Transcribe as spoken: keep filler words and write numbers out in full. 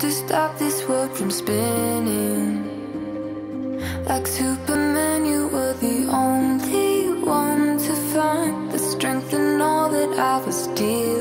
just to stop this world from spinning. Like Superman, you were the only one to find the strength in all that I was dealing.